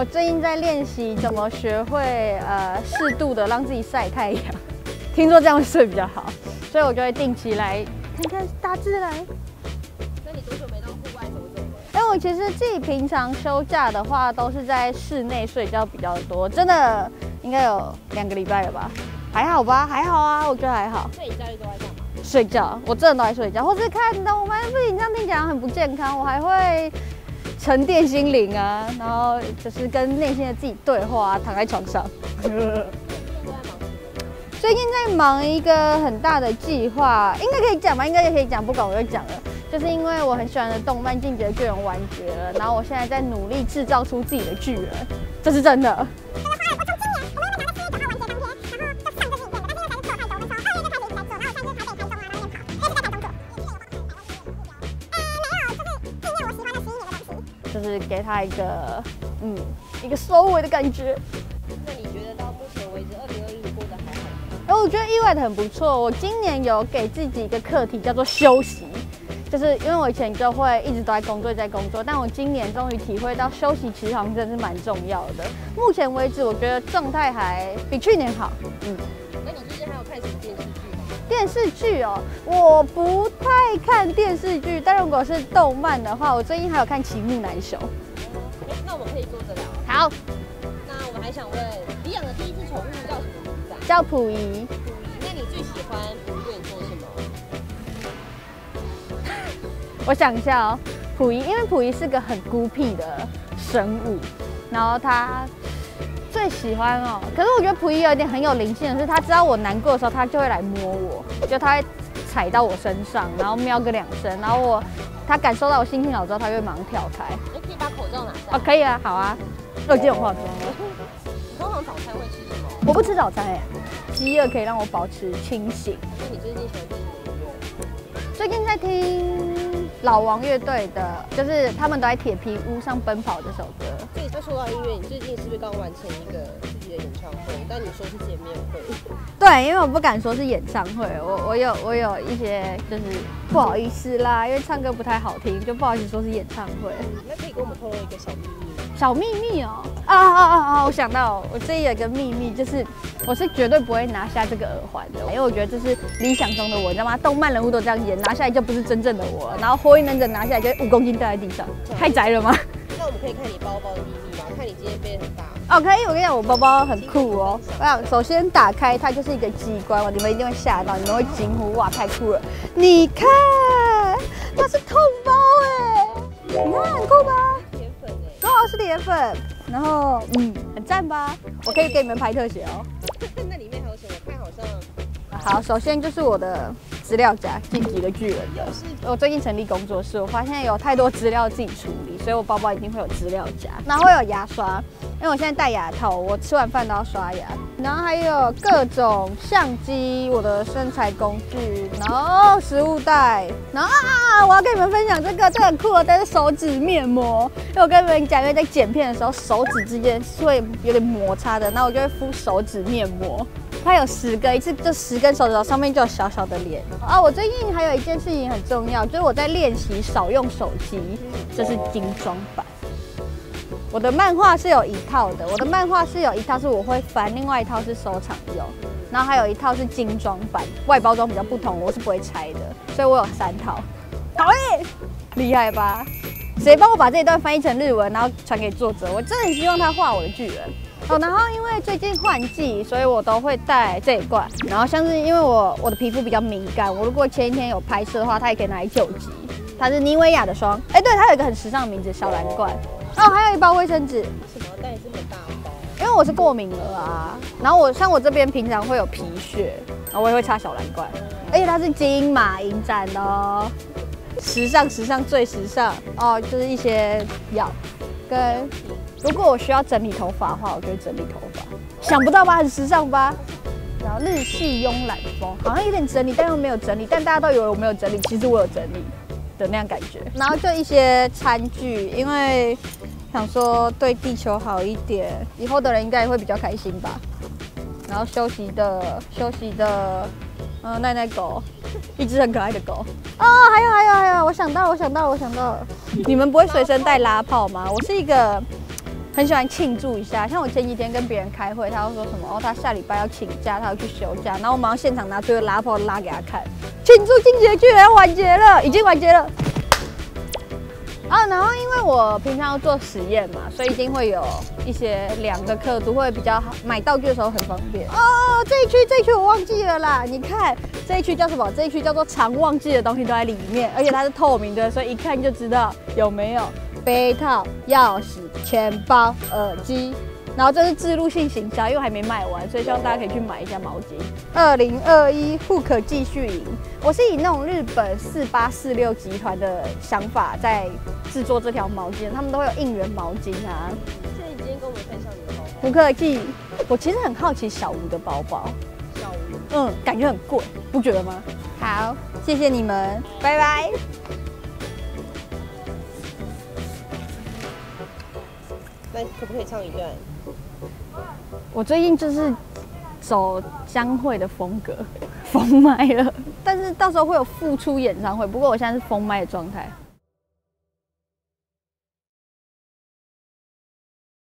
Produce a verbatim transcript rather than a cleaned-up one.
我最近在练习怎么学会呃适度的让自己晒太阳，听说这样会睡比较好，所以我就会定期来看看大自然。那你多久没到户外走走了？哎，我其实自己平常休假的话，都是在室内睡觉比较多，真的应该有两个礼拜了吧？还好吧，还好啊，我觉得还好。所以你假日都在干嘛？睡觉，我真的都在睡觉，或是看动漫。不仅这样听起来很不健康，我还会。 沉淀心灵啊，然后就是跟内心的自己对话、啊，躺在床上。最近在忙一个很大的计划，应该可以讲吧？应该也可以讲，不管我就讲了。就是因为我很喜欢的动漫《进击的巨人》完结了，然后我现在在努力制造出自己的巨人，这是真的。 就是给他一个，嗯，一个收尾的感觉。那你觉得到目前为止，二零二一过得还好吗？哎，我觉得意外的很不错。我今年有给自己一个课题，叫做休息，就是因为我以前就会一直都在工作，在工作，但我今年终于体会到休息其实好像真的是蛮重要的。目前为止，我觉得状态还比去年好。嗯，那你最近还有看什么电视剧？ 电视剧哦，我不太看电视剧，但如果是动漫的话，我最近还有看《奇木难雄》嗯。那我们可以坐着聊。好。那我们还想问，你养的第一只宠物叫什么名字啊？叫溥仪。溥仪，那你最喜欢溥仪对你做什么？我想一下哦，溥仪，因为溥仪是个很孤僻的生物，然后他。 最喜欢哦，可是我觉得溥仪有一点很有灵性的是，他知道我难过的时候，他就会来摸我，就他会踩到我身上，然后喵个两声，然后我他感受到我心情好之后，他就会马上跳开。哎，可以把口罩拿下。哦，可以啊，好啊。我今天有化妆。你通常早餐会吃什么？我不吃早餐哎，饥饿可以让我保持清醒。那你最近喜欢听什么？最近在听老王乐队的，就是他们都在铁皮屋上奔跑这首歌。 那说到音乐，你最近是不是刚完成一个自己的演唱会？但你说是见面会。对，因为我不敢说是演唱会，我我有我有一些就是不好意思啦，因为唱歌不太好听，就不好意思说是演唱会。那可以给我们透露一个小秘密吗？小秘密哦，啊啊啊啊！我想到我这里有一个秘密，就是我是绝对不会拿下这个耳环的，因为我觉得这是理想中的我，你知道吗？动漫人物都这样演，拿下来就不是真正的我。然后火影忍者拿下来就五公斤掉在地上，太宅了吗？ 那我们可以看你包包的秘密吗？看你今天背很大哦，可以。我跟你讲，我包包很酷哦。我想首先打开它就是一个机关，你们一定会吓到，你们会惊呼哇，太酷了！你看，它是痛包哎，你看很酷吧？铁粉哎，刚好是铁粉，然后嗯，很赞吧？我可以给你们拍特写哦。那里面还有什么？看好像好，首先就是我的。 资料夹，《进击的巨人》的。我最近成立工作室，我发现有太多资料自己处理，所以我包包一定会有资料夹。然后会有牙刷，因为我现在戴牙套，我吃完饭都要刷牙。然后还有各种相机，我的身材工具，然后食物袋，然后啊，我要跟你们分享这个，这个很酷哦，但是手指面膜，因为我跟你们讲，因为在剪片的时候手指之间是会有点摩擦的，那我就会敷手指面膜。 它有十根，一次就十根手指头，上面就有小小的脸啊！我最近还有一件事情很重要，就是我在练习少用手机，这是精装版。我的漫画是有一套的，我的漫画是有一套是我会翻，另外一套是收藏用，然后还有一套是精装版，外包装比较不同，我是不会拆的，所以我有三套。好嘞，厉害吧？谁帮我把这一段翻译成日文，然后传给作者？我真的很希望他画我的巨人。 哦，然后因为最近换季，所以我都会戴这一罐。然后像是因为我我的皮肤比较敏感，我如果前一天有拍摄的话，它也可以拿来救急。它是妮维雅的霜，哎，对，它有一个很时尚的名字，小蓝罐。哦，还有一包卫生纸。为什么要带这么大包？因为我是过敏了啊。然后我像我这边平常会有皮屑，然后我也会擦小蓝罐。而且它是金马影展的哦，时尚时尚最时尚哦，就是一些药跟。 如果我需要整理头发的话，我就会整理头发。想不到吧，很时尚吧？然后日系慵懒风，好像有点整理，但又没有整理，但大家都以为我没有整理，其实我有整理的那样感觉。然后就一些餐具，因为想说对地球好一点，以后的人应该也会比较开心吧。然后休息的休息的，嗯、呃，奈奈狗，一只很可爱的狗。哦，还有还有还有，我想到我想到我想到了，你们不会随身带拉炮吗？我是一个。很喜欢庆祝一下。像我前几天跟别人开会，他会说什么哦，他下礼拜要请假，他要去休假，然后我马上现场拿出一个拉炮拉给他看，庆祝进阶居然完结了，已经完结了。 啊，然后因为我平常要做实验嘛，所以一定会有一些量的刻度会比较好，买道具的时候很方便。哦，这一区这一区我忘记了啦，你看这一区叫什么？这一区叫做常忘记的东西都在里面，而且它是透明的，所以一看就知道有没有杯套、钥匙、钱包、耳机。然后这是置入性行销，因为我还没卖完，所以希望大家可以去买一下毛巾。二零二一户可继续赢，我是以那种日本四八四六集团的想法在。 制作这条毛巾，他们都会有应援毛巾啊。谢谢你今天跟我们分享你的包包。不客气。我其实很好奇小吴的包包。小吴。嗯，感觉很贵，不觉得吗？好，谢谢你们，拜拜。那可不可以唱一段？我最近就是走江蕙的风格，封麦了。但是到时候会有复出演唱会，不过我现在是封麦的状态。